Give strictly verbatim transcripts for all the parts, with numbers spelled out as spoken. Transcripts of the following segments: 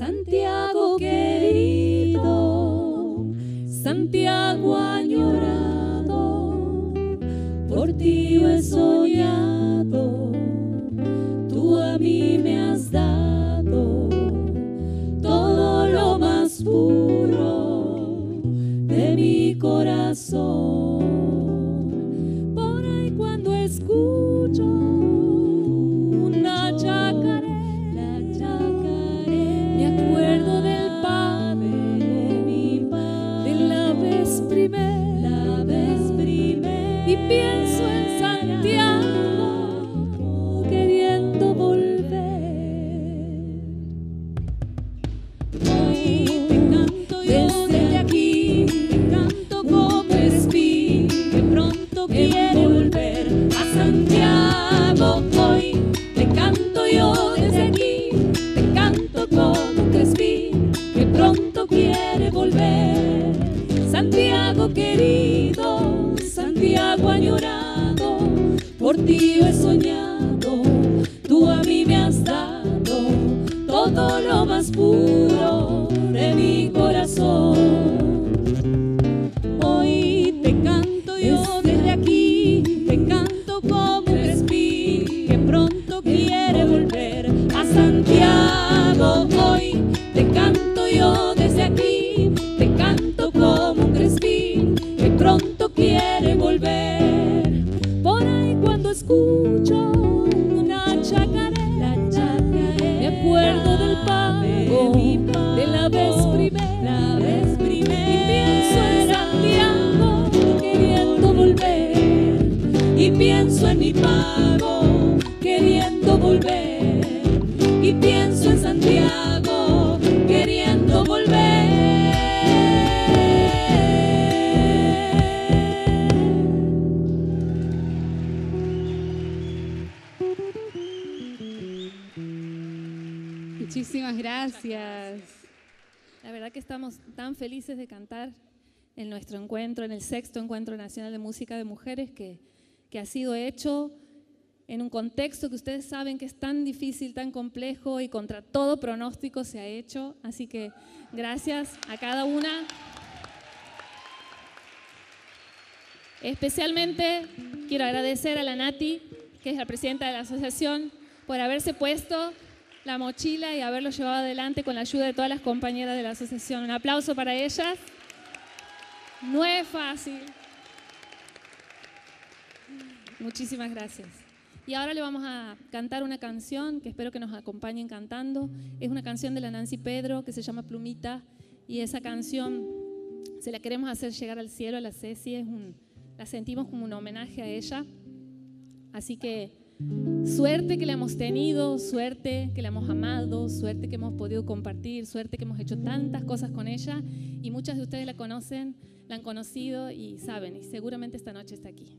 Santiago querido, Santiago añorado, por ti yo he soñado, tú a mí me has dado todo lo más puro de mi corazón. Por ahí cuando escucho pienso en Santiago, queriendo volver. Hoy te canto yo desde aquí, te canto como espí, que pronto quiere volver a Santiago. Hoy te canto yo desde aquí, te canto como espí, que pronto quiere volver. Santiago querido, Santiago añorado, por ti yo he soñado, tú a mí me has dado todo lo más puro de mi corazón. Hoy te canto yo desde aquí, te canto como un espí, que pronto quiere volver a Santiago. Hoy te canto yo desde aquí, te canto como un crespín, que pronto quiere volver. Por ahí cuando escucho una chacarera, me acuerdo del pago, de la vez primera, y pienso en Santiago queriendo volver, y pienso en mi pago queriendo volver, y pienso en Santiago queriendo volver. Muchísimas gracias. La verdad que estamos tan felices de cantar en nuestro encuentro, en el sexto Encuentro Nacional de Música de Mujeres, que, que ha sido hecho en un contexto que ustedes saben que es tan difícil, tan complejo y contra todo pronóstico se ha hecho. Así que gracias a cada una. Especialmente quiero agradecer a la Nati, que es la presidenta de la asociación, por haberse puesto la mochila y haberlo llevado adelante con la ayuda de todas las compañeras de la asociación. Un aplauso para ellas. No es fácil. Muchísimas gracias. Y ahora le vamos a cantar una canción que espero que nos acompañen cantando. Es una canción de la Nancy Pedro que se llama Plumita, y esa canción se la queremos hacer llegar al cielo a la Ceci. Es un, la sentimos como un homenaje a ella. Así que suerte que la hemos tenido, suerte que la hemos amado, suerte que hemos podido compartir, suerte que hemos hecho tantas cosas con ella, y muchas de ustedes la conocen, la han conocido y saben, y seguramente esta noche está aquí.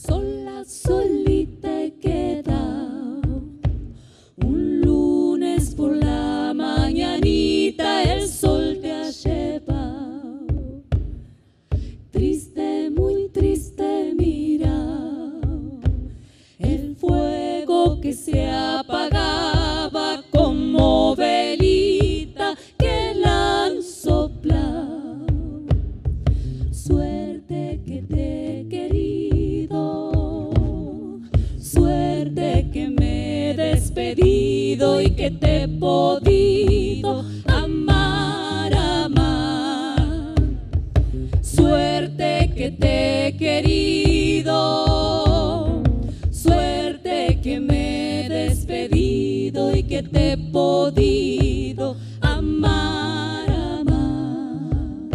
Sola, solita he quedado, un lunes por la mañanita el sol te ha llevado. Triste, muy triste mirado, el fuego que se apagaba como velita que la han soplado. Suerte que te he querido, suerte que me he despedido y que te he podido amar, amar. Suerte que te he querido, suerte que me he despedido y que te he podido amar, amar.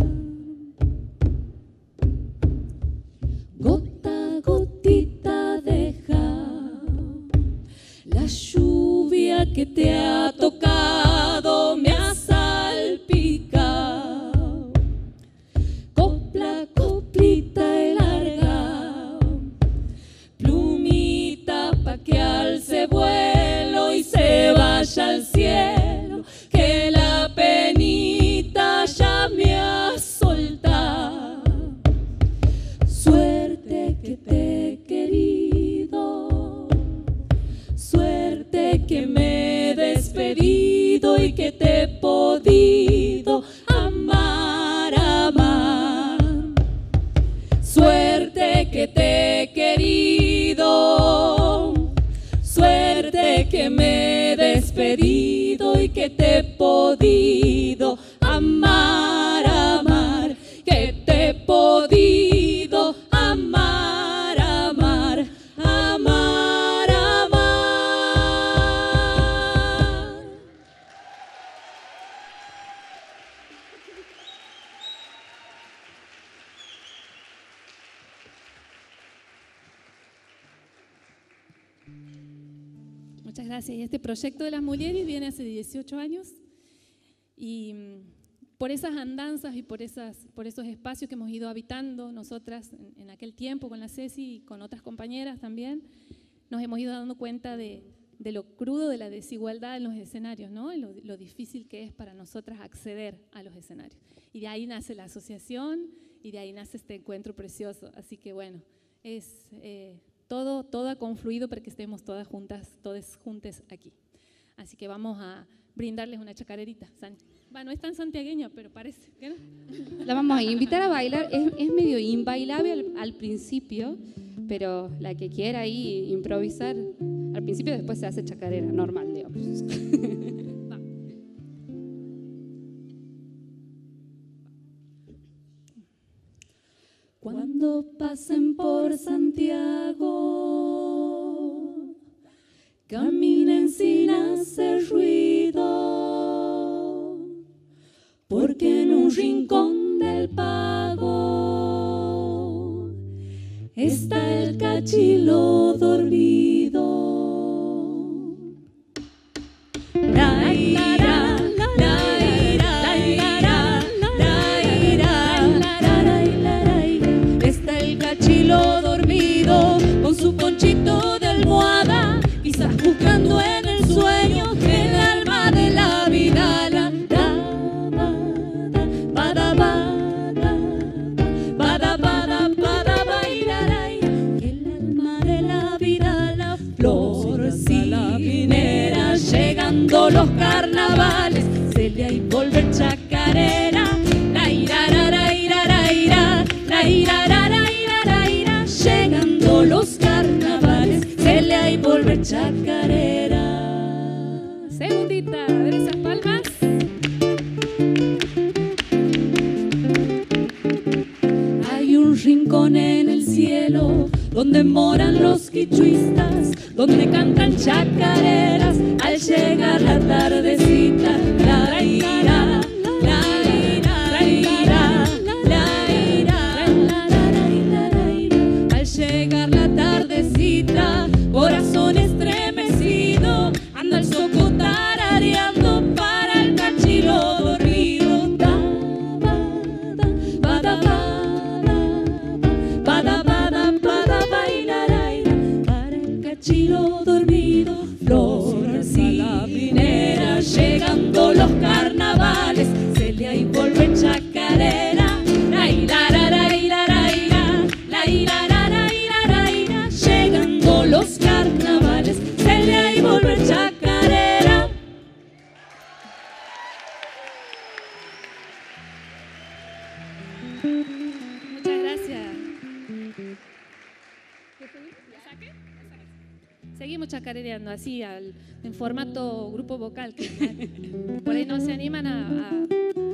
Gota, gotita deja la lluvia que te ha tocado, me ha salpicado. Copla, coplita he largado, plumita pa' que alce vuelo y se vaya al cielo. que me he despedido y que te he podido amar, amar. Suerte que te he querido, suerte que me he despedido y que te he podido amar, amar, que te he podido amar, amar, amar, amar. Muchas gracias. Este proyecto de Las Mulleres viene hace dieciocho años y por esas andanzas y por, esas, por esos espacios que hemos ido habitando nosotras en, en aquel tiempo con la Ceci y con otras compañeras también, nos hemos ido dando cuenta de, de lo crudo de la desigualdad en los escenarios, ¿no? Lo, lo difícil que es para nosotras acceder a los escenarios. Y de ahí nace la asociación y de ahí nace este encuentro precioso. Así que bueno, es eh, todo, todo ha confluido para que estemos todas juntas, todas juntas aquí. Así que vamos a brindarles una chacarerita, Sánchez. Bueno, es tan santiagueña, pero parece que no. La vamos a invitar a bailar. Es, es medio imbailable al, al principio, pero la que quiera ahí improvisar, al principio después se hace chacarera, normal, digamos. Va. Cuando pasen por Santiago, caminen sin hacer ruido. Porque en un rincón del pago está el cachilo dormido. Naira, naira, naira, naira, está el cachilo dormido con su ponchito de almohada, quizás buscando en el sueño el alma de la vida. Los carnavales, Celia y volver chacarera, la ira, la ira, ira, la ira, la ira, la ira, la ira, llegando los carnavales, Celia y volver chacarera. Segundita, a ver esas palmas. Hay un rincón en el cielo donde moran los quichuistas, donde cantan chacareras al llegar la tardecita. La ira, la ira, la ira, la ira, la ira, al llegar la tardecita, corazón estremecido, anda el soco tarareando para el cachilo dormido. Chilo dormido, flor salapinera, llegando los carnavales, Celia y vuelve chacarera, la ira, la ira, la ira, la ira, la ira, la ira, llegando los carnavales, Celia y vuelve chacarera. Muchas gracias. Seguimos chacareando así, al, en formato grupo vocal. Que, por ahí no se animan a,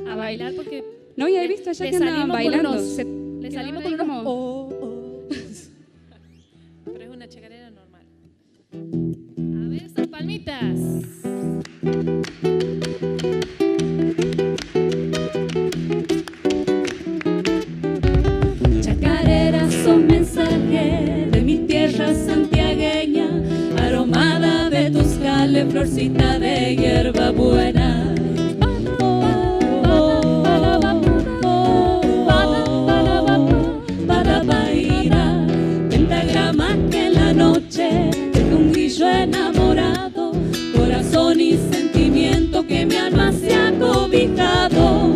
a, a bailar porque... No, ya he visto ya que andaban bailando. Unos, se, les salimos con unos... Como... Oh, oh. Pero es una chacarera normal. A ver esas palmitas. Chacareras son mensaje de mi tierra santiagueña, aromada de tus cales, florcita de hierba buena. Para bailar, pentagrama que en la noche deja un grillo enamorado, corazón y sentimiento que mi alma se ha cobijado.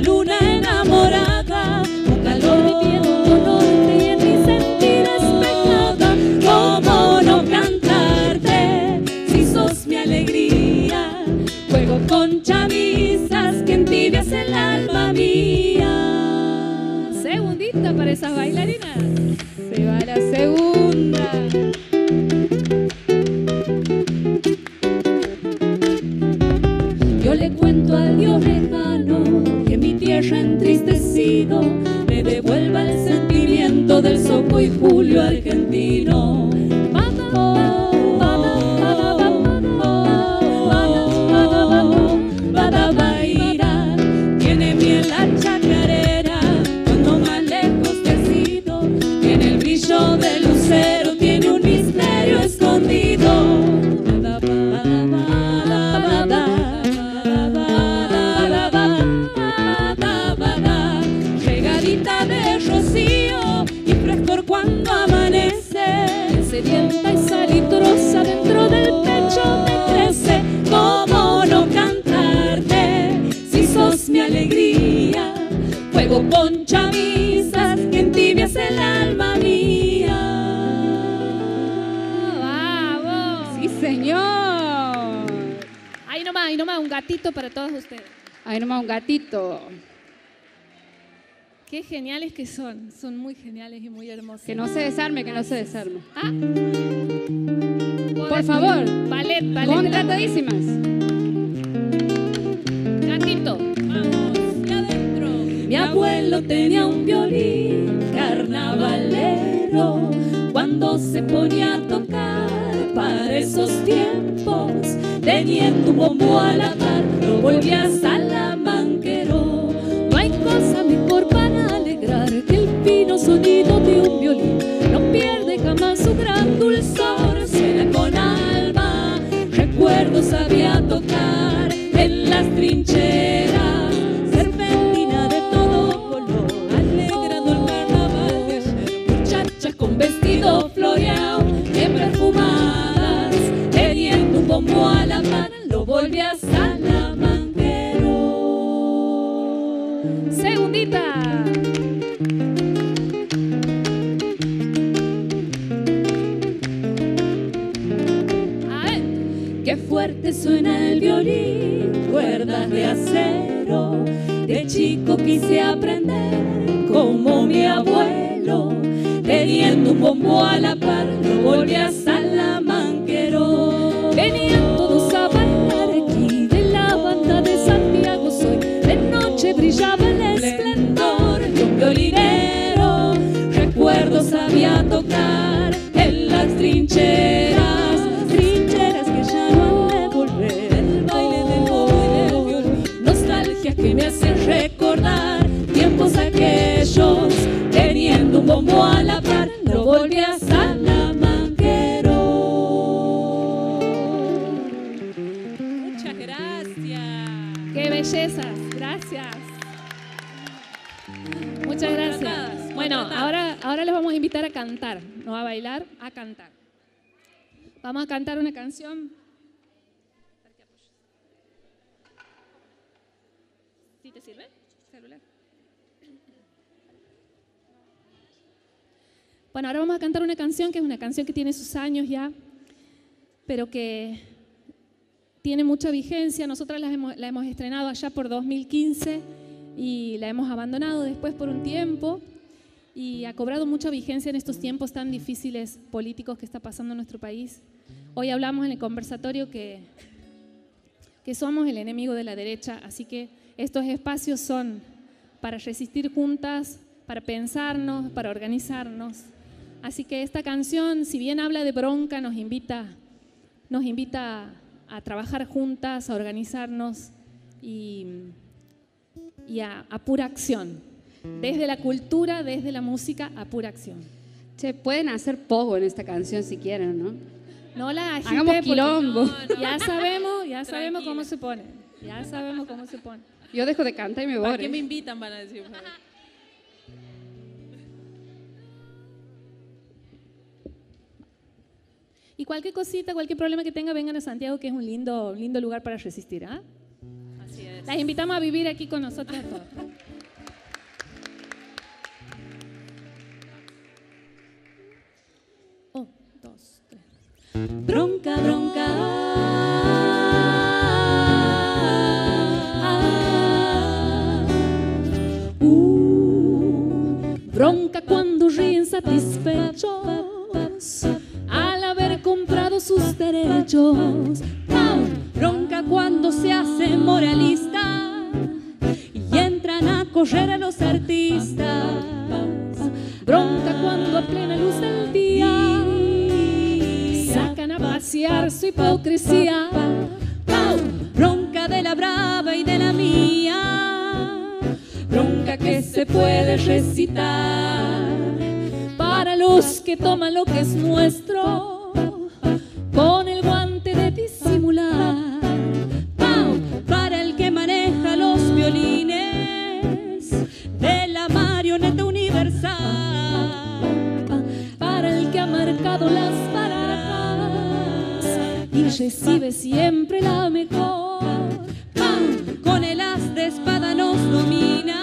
una luna enamorada, un calor viviendo norte y en mi sentir espetada. ¿Cómo no cantarte si sos mi alegría? Juego con chamisas que entibias el alma mía. Segundita para esas bailarinas. Se va la segunda. Yo le cuento a Dios lejano que mi tierra entristecido me devuelva el sentimiento del soco y julio argentino. Tiene miel la chacarera cuando más lejos te has ido. Tiene el brillo del lucero, tiene un misterio escondido. Sedienta y salitrosa dentro del pecho me crece. ¿Cómo no cantarte si sos mi alegría? Juego con chamisas que entibias el alma mía. ¡Vamos! ¡Sí, señor! Ahí nomás, ahí nomás, un gatito para todos ustedes. Ahí nomás, un gatito. Qué geniales que son, son muy geniales y muy hermosos. Que no se desarme, que no se desarme. Ah. Por favor, ballet, ballet. Contratadísimas. Gatito, vamos, y adentro. Mi abuelo tenía un violín carnavalero. Cuando se ponía a tocar para esos tiempos, teniendo un bombo a la par, lo volvía a Salamanquero. No hay cosa mejor para que el fino sonido de un violín no pierde jamás su gran dulzor. Suena con alma, recuerdo sabía tocar en las trincheras, serpentina de todo color, alegrando el carnaval de ayer. Muchachas con vestido floreado, bien perfumadas, teniendo un bombo a la mano, lo volví a Salamanquero. Segundita. Fuerte suena el violín, cuerdas de acero. De chico quise aprender como mi abuelo, teniendo un bombo a la par, lo volví a Salamanquero. Venían todos a bailar aquí, de la banda de Santiago soy. De noche brillaba el esplendor de un violinero, recuerdo sabía tocar en las trincheras. Que me hacen recordar tiempos aquellos, teniendo un bombo a la par, lo volví a Salamanquero. Muchas gracias. Qué belleza, gracias. Muchas gracias. Bueno, ahora, ahora les vamos a invitar a cantar, no a bailar, a cantar. Vamos a cantar una canción. ¿Te sirve? Celular. Bueno, ahora vamos a cantar una canción que es una canción que tiene sus años ya, pero que tiene mucha vigencia. Nosotras la hemos, la hemos estrenado allá por dos mil quince y la hemos abandonado después por un tiempo y ha cobrado mucha vigencia en estos tiempos tan difíciles políticos que está pasando en nuestro país. Hoy hablamos en el conversatorio que, que somos el enemigo de la derecha, así que estos espacios son para resistir juntas, para pensarnos, para organizarnos. Así que esta canción, si bien habla de bronca, nos invita, nos invita a trabajar juntas, a organizarnos y, y a, a pura acción. Desde la cultura, desde la música, a pura acción. Che, pueden hacer pogo en esta canción si quieren, ¿no? No la agite. Hagamos quilombo. No, no. Ya sabemos, ya sabemos cómo se pone. Ya sabemos cómo se pone. Yo dejo de cantar y me voy. ¿Para qué me invitan? Van a decir. Y cualquier cosita, cualquier problema que tenga, vengan a Santiago, que es un lindo, lindo lugar para resistir, ¿ah? ¿Eh? Así es. Las invitamos a vivir aquí con nosotros todos. Un, dos, tres. Bronca, bronca. Bronca cuando ríen satisfechos al haber comprado sus derechos. Bronca cuando se hace moralista y entran a correr a los artistas. Bronca cuando a plena luz del día sacan a pasear su hipocresía. Bronca de la brava y de la mía. Bronca que se puede recitar para los que toman lo que es nuestro con el guante de disimular. Para el que maneja los violines de la marioneta universal. Para el que ha marcado las paradas y recibe siempre la mejor. Con el as de espada nos domina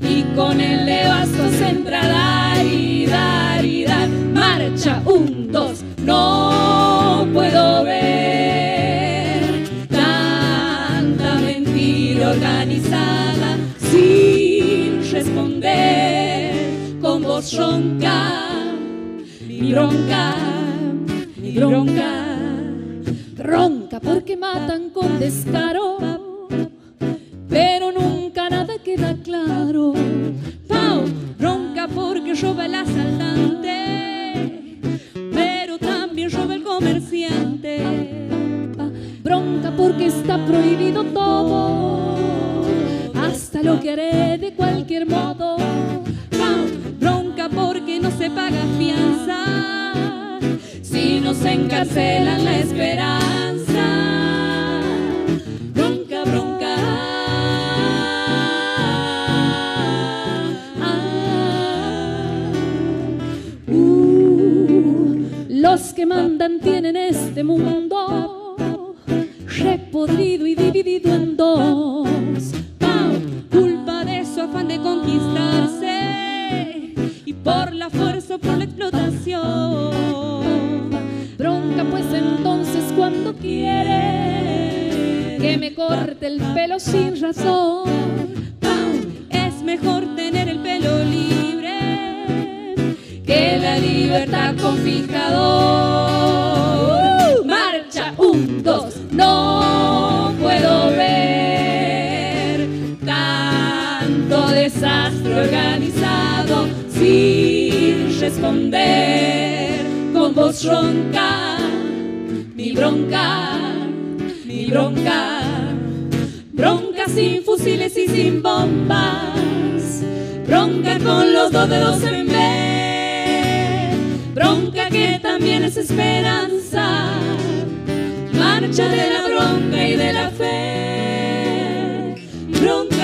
y con el de bastos entra dar y dar y dar. Marcha, un, dos, no puedo ver tanta mentira organizada sin responder con voz ronca. Mi bronca, mi bronca. Bronca porque matan con descaro, pero nunca nada queda claro. ¡Pau! Bronca porque roba el asaltante, pero también roba el comerciante. Bronca porque está prohibido todo, hasta lo que haré de cualquier modo. ¡Pau! Bronca porque no se paga fianza si nos encarcelan la esperanza. Bronca, bronca. Ah, uh, los que mandan tienen este mundo repodrido y dividido en dos. ¡Pau! Culpa de su afán de conquistarse y por la fuerza o por la explotación. Bronca pues entonces cuando quiere que me corte el pelo sin razón. Es mejor tener el pelo libre que la libertad con fijador. Marcha, un, dos, no puedo ver tanto desastre organizado sin responder con voz ronca. Mi bronca, mi bronca. Bronca sin fusiles y sin bombas. Bronca con los dos dedos en B. Bronca que también es esperanza. Marcha de la bronca y de la fe. Bronca.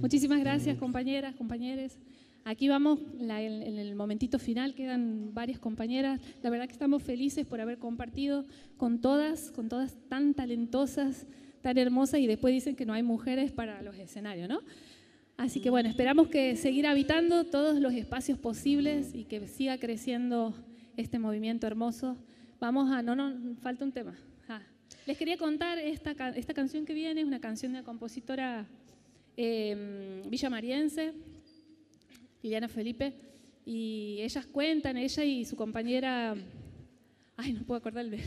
Muchísimas gracias, compañeras, compañeros. Aquí vamos, la, en, en el momentito final quedan varias compañeras. La verdad que estamos felices por haber compartido con todas, con todas tan talentosas, tan hermosas, y después dicen que no hay mujeres para los escenarios, ¿no? Así que bueno, esperamos que seguir habitando todos los espacios posibles y que siga creciendo este movimiento hermoso. Vamos a... No, no, falta un tema. Ah. Les quería contar, esta, esta canción que viene es una canción de una compositora eh, villamariense, Liliana Felipe, y ellas cuentan, ella y su compañera... Ay, no puedo acordarme.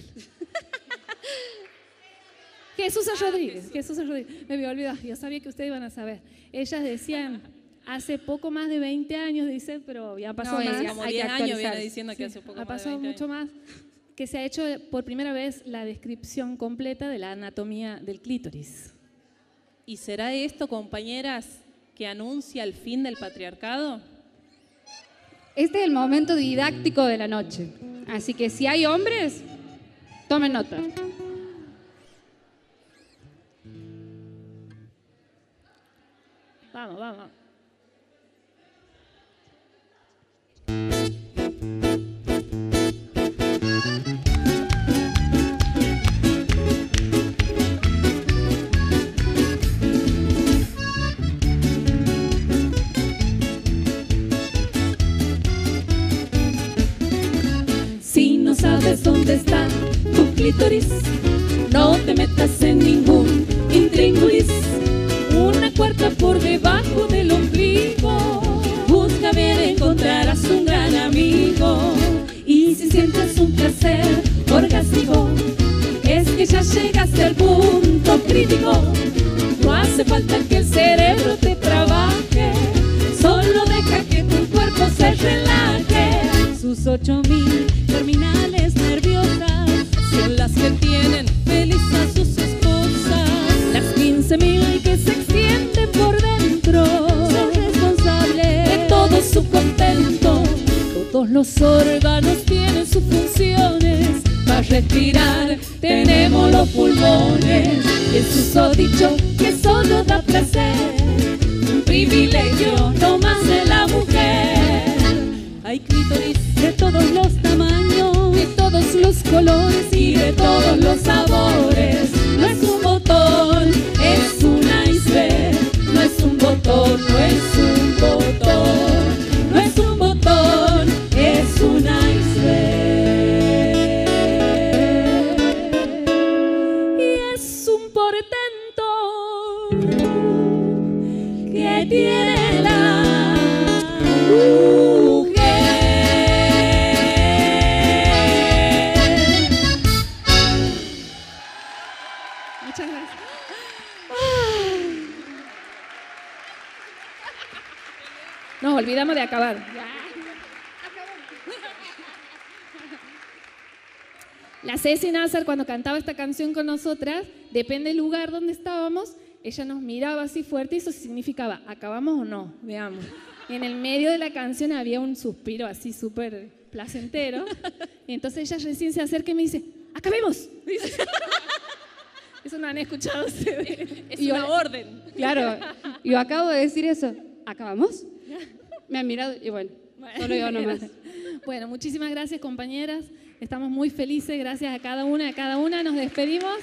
Jesús Rodríguez, ah, Jesús Rodríguez, me había olvidado, yo sabía que ustedes iban a saber. Ellas decían, hace poco más de veinte años, dicen, pero ya pasó no, más. Como diez años viene diciendo sí, que hace poco ha más de veinte años. Ha pasado mucho más, que se ha hecho por primera vez la descripción completa de la anatomía del clítoris. ¿Y será esto, compañeras, que anuncia el fin del patriarcado? Este es el momento didáctico de la noche, así que si hay hombres, tomen nota. Vamos, vamos. Si no sabes dónde está tu clítoris, no te metas en ningún intríngulis. Una cuarta por debajo del ombligo, busca bien, encontrarás un gran amigo. Y si sientes un placer orgástico, es que ya llegaste al punto crítico. No hace falta que el cerebro te trabaje, solo deja que tu cuerpo se relaje. Sus ocho mil terminales nerviosas son las que tienen feliz a sus esposas. Las quince mil que se extienden por dentro son responsables de todo su contento. Todos los órganos tienen sus funciones. Para respirar tenemos los pulmones. Y el susodicho que solo da placer, un privilegio no más de la mujer. Hay clítoris de todos los tamaños, de todos los colores y de todos los sabores. No es un botón, es un iceberg. No es un botón, no es un botón. No es un botón, es un iceberg. Y es un portento que tiene la mujer. Muchas gracias. Nos olvidamos de acabar. La Ceci Nazar, cuando cantaba esta canción con nosotras, depende del lugar donde estábamos, ella nos miraba así fuerte y eso significaba, ¿acabamos o no? Veamos. En el medio de la canción había un suspiro así súper placentero. Y entonces ella recién se acerca y me dice, ¡acabemos! Eso no han escuchado ustedes. Es y una yo, orden. Claro, yo acabo de decir eso. ¿Acabamos? Me han mirado y bueno, solo yo nomás. Bueno, muchísimas gracias, compañeras. Estamos muy felices, gracias a cada una, a cada una. Nos despedimos.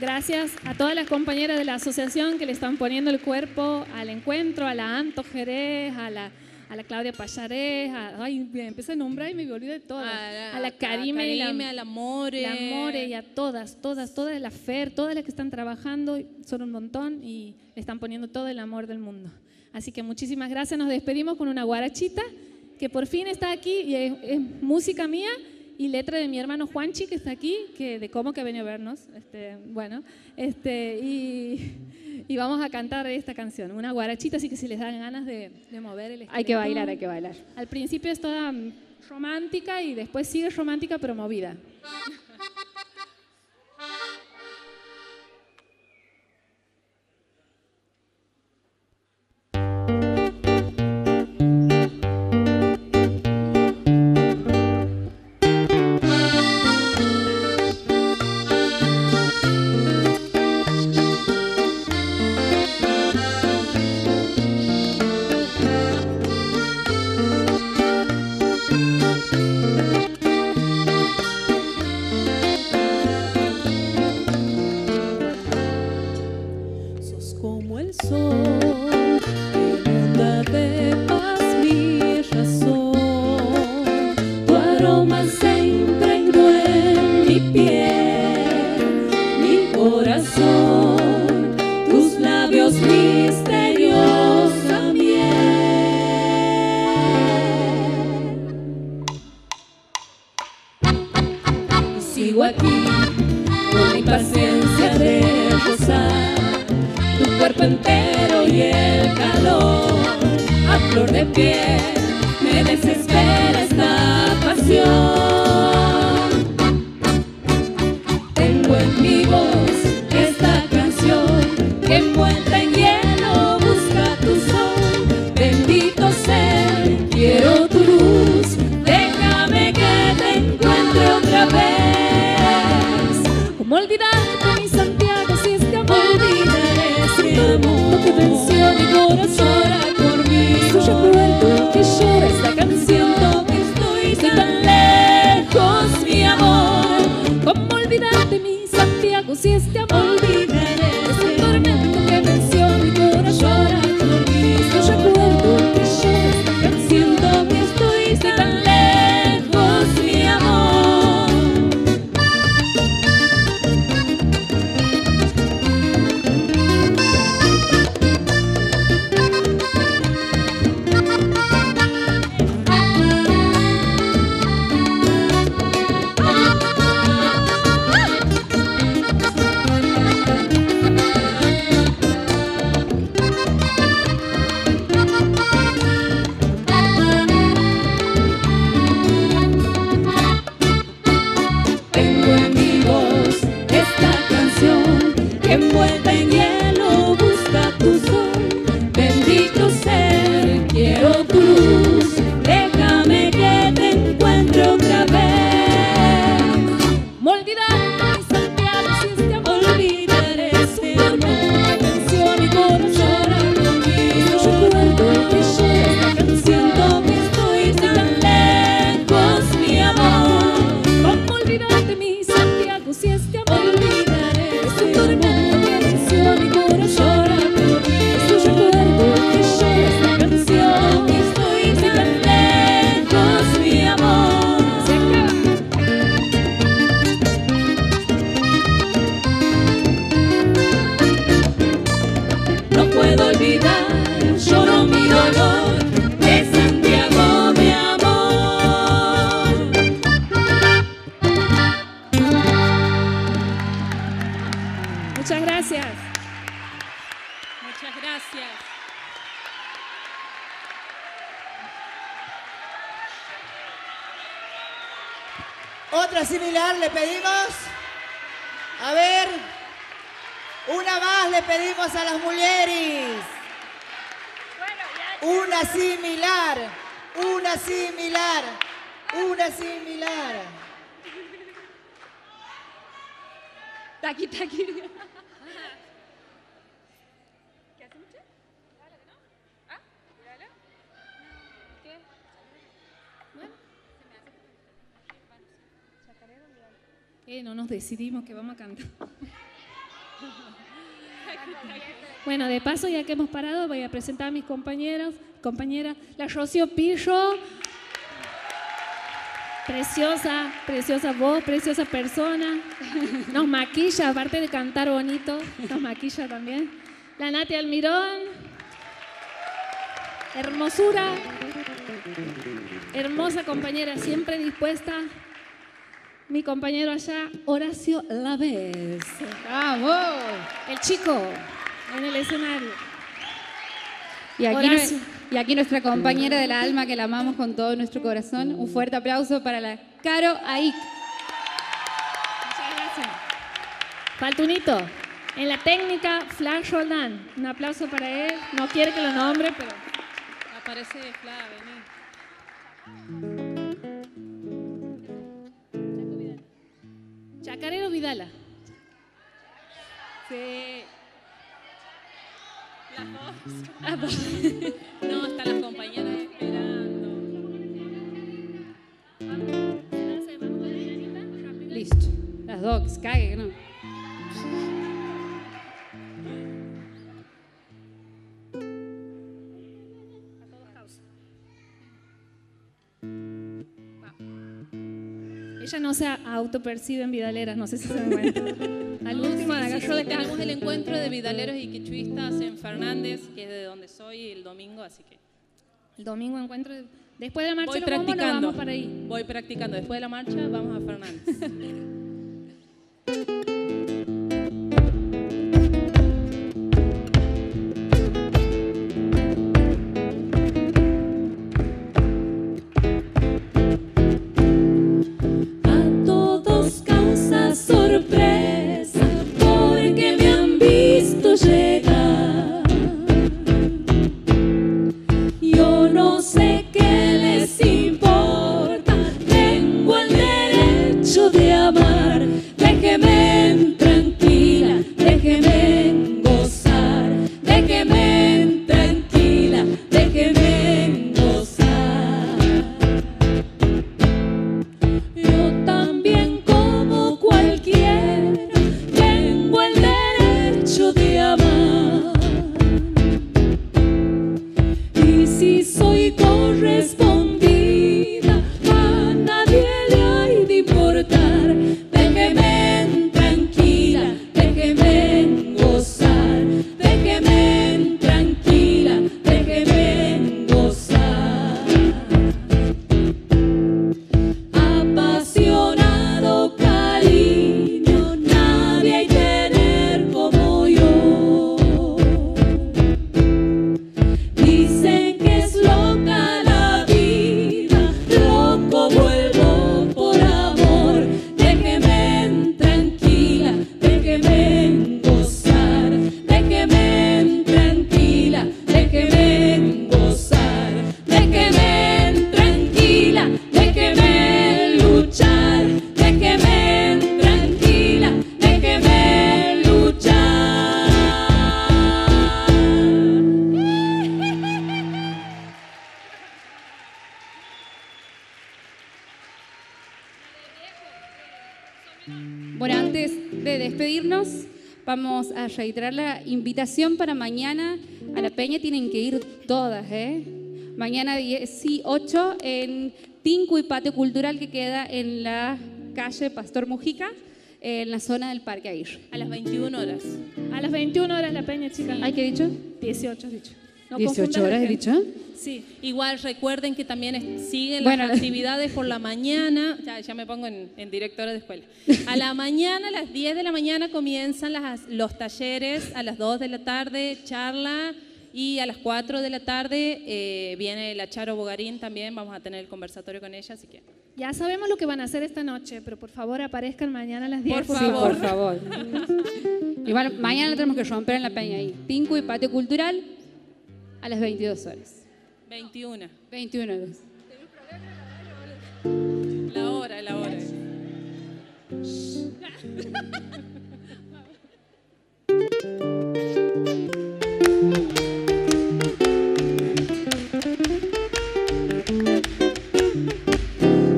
Gracias a todas las compañeras de la asociación que le están poniendo el cuerpo al encuentro, a la Anto Jerez, a la, a la Claudia Payarés, a, ay, empecé a nombrar y me olvidé de todas. A la, a la Carime, a, Carime, la, a la, More. la More y a todas, todas, todas, la Fer, todas las que están trabajando, son un montón y le están poniendo todo el amor del mundo. Así que muchísimas gracias, nos despedimos con una guarachita que por fin está aquí y es, es música mía y letra de mi hermano Juanchi, que está aquí, que de cómo que ha venido a vernos. Este, bueno, este, y, y vamos a cantar esta canción, una guarachita, así que si les dan ganas de, de mover el esqueleto. Hay que bailar, hay que bailar. Al principio es toda romántica y después sigue romántica pero movida. aroma se impregnó en mi piel, mi corazón, tus labios misteriosa miel. Y sigo aquí con mi paciencia de gozar, tu cuerpo entero y el calor a flor de piel. Me desespera esta pasión. Tengo en mi voz esta canción que envuelta en hielo busca tu sol. Bendito sea, quiero tu luz. Déjame que te encuentre otra vez. ¿Cómo olvidarte, mi Santiago, si este amor? Olvidaré este amor. Tu tensión y corazón por mí. Suya cruel tu que llora esta canción. Que estoy tan lejos, mi amor. ¿Cómo olvidarte, mi Santiago, si este amor? Olvidaré este tormento que menciona y corazón llora por mí. Suya cruel tu que llora esta canción. Que estoy tan lejos, mi amor. Decidimos que vamos a cantar. Bueno, de paso, ya que hemos parado, voy a presentar a mis compañeros, compañeras, la Rocío Pillo, preciosa, preciosa voz, preciosa persona, nos maquilla, aparte de cantar bonito, nos maquilla también. La Nati Almirón, hermosura, hermosa compañera, siempre dispuesta. Mi compañero allá, Horacio Lavez. ¡Bravo! El chico en el escenario. Y aquí, Horacio. Y aquí nuestra compañera del alma que la amamos con todo nuestro corazón. Un fuerte aplauso para la Caro Aik. Muchas gracias. Faltunito. En la técnica, Flash Roldán. Un aplauso para él. No quiere que lo nombre, pero aparece Flash, vení. Chacarero Vidala. Sí. Las dos. No, están las compañeras esperando. Listo. Las dos, que se cague, ¿no? A todos causa. Vamos. Ella no se autopercibe en Vidaleras, no sé si se dan cuenta. Al no, último, sí, sí, dejamos el encuentro de Vidaleros y Quichuistas en Fernández, que es de donde soy, el domingo, así que... El domingo encuentro... De... Después de la marcha voy practicando. Nos vamos para ahí. Voy practicando. Después de la marcha vamos a Fernández. Reiterar la invitación para mañana a la peña, tienen que ir todas, ¿eh? Mañana dieciocho en Tincu y Patio Cultural, que queda en la calle Pastor Mujica, en la zona del Parque Aguirre. A las veintiuna horas. A las veintiuna horas la peña, chicas. ¿Hay qué dicho? dieciocho, dicho. No, ¿dieciocho horas he dicho? Sí. Igual recuerden que también siguen las bueno, actividades por la mañana. Ya, ya me pongo en, en directora de escuela. A la mañana, a las diez de la mañana comienzan las, los talleres, a las dos de la tarde charla y a las cuatro de la tarde eh, viene la Charo Bogarín también, vamos a tener el conversatorio con ella, así que... Ya sabemos lo que van a hacer esta noche, pero por favor aparezcan mañana a las diez. Por favor. Sí, por favor. Y bueno, mañana tenemos que romper en la peña ahí. Tincu y Patio Cultural a las veintidós horas. veintiuna. veintiuna horas. La hora, la hora.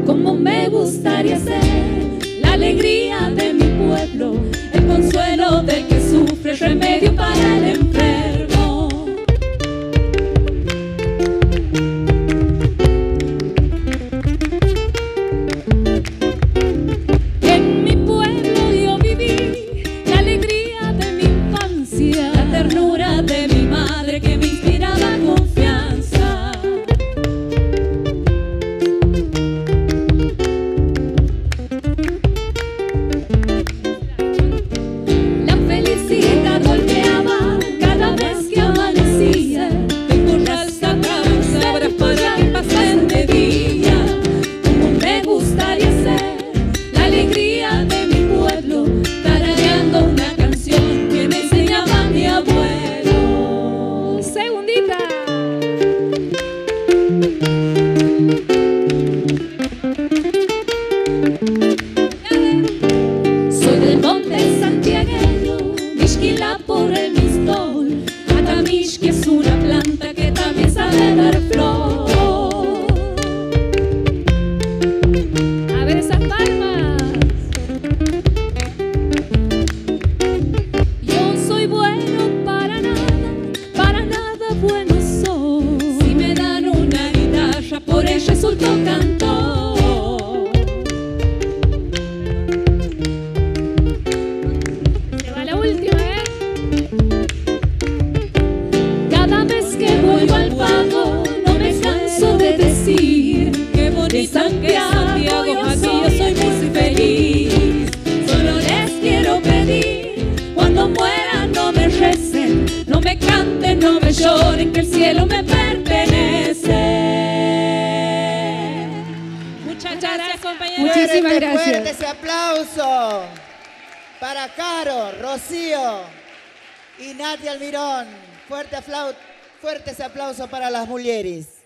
Como me gustaría ser la alegría de mi pueblo, el consuelo del que sufre, remedio para el enfermo. Por él resultó cantor. Muchas gracias, compañeros. Muchísimas gracias. Fuerte ese aplauso para Caro, Rocío y Nati Almirón. Fuerte, fuerte ese aplauso para las Mulleris.